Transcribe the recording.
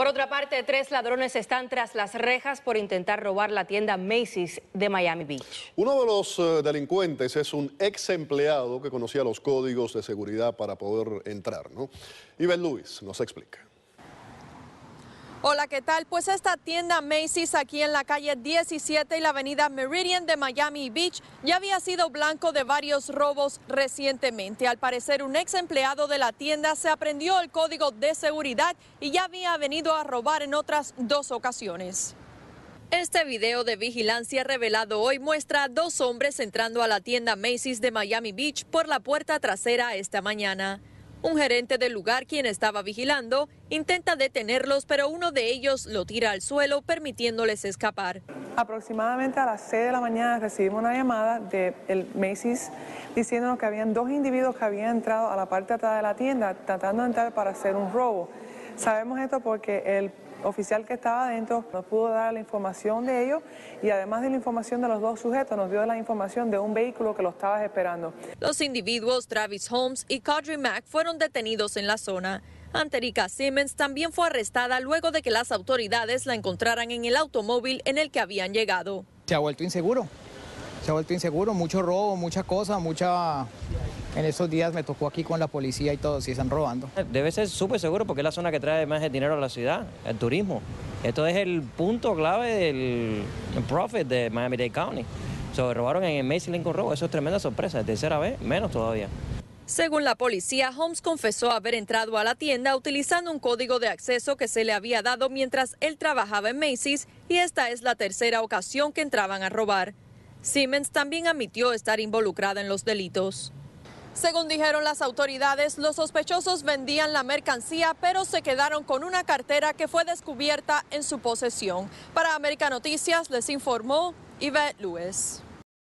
Por otra parte, 3 ladrones están tras las rejas por intentar robar la tienda Macy's de Miami Beach. Uno de los delincuentes es un ex empleado que conocía los códigos de seguridad para poder entrar, ¿no? Yvette Lewis nos explica. Hola, ¿qué tal? Pues esta tienda Macy's aquí en la calle 17 y la avenida Meridian de Miami Beach ya había sido blanco de varios robos recientemente. Al parecer, un ex empleado de la tienda se aprendió el código de seguridad y ya había venido a robar en otras 2 ocasiones. Este video de vigilancia revelado hoy muestra a 2 hombres entrando a la tienda Macy's de Miami Beach por la puerta trasera esta mañana. Un gerente del lugar, quien estaba vigilando, intenta detenerlos, pero uno de ellos lo tira al suelo, permitiéndoles escapar. Aproximadamente a las 6 de la mañana recibimos una llamada del Macy's diciéndonos que habían 2 individuos que habían entrado a la parte de atrás de la tienda tratando de entrar para hacer un robo. Sabemos esto porque el oficial que estaba adentro nos pudo dar la información de ellos y además de la información de los 2 sujetos nos dio la información de un vehículo que lo estaba esperando. Los individuos Travis Holmes y Codrey Mack fueron detenidos en la zona. Anterica Simmons también fue arrestada luego de que las autoridades la encontraran en el automóvil en el que habían llegado. Se ha vuelto inseguro, mucho robo, muchas cosas, En esos días me tocó aquí con la policía y todo, si están robando. Debe ser súper seguro porque es la zona que trae más el dinero a la ciudad, el turismo. Esto es el punto clave del profit de Miami-Dade County. Se robaron en el Macy's Lincoln Road, eso es tremenda sorpresa, es tercera vez, menos todavía. Según la policía, Holmes confesó haber entrado a la tienda utilizando un código de acceso que se le había dado mientras él trabajaba en Macy's y esta es la tercera ocasión que entraban a robar. Simmons también admitió estar involucrada en los delitos. Según dijeron las autoridades, los sospechosos vendían la mercancía, pero se quedaron con una cartera que fue descubierta en su posesión. Para América Noticias les informó Yvette Lewis.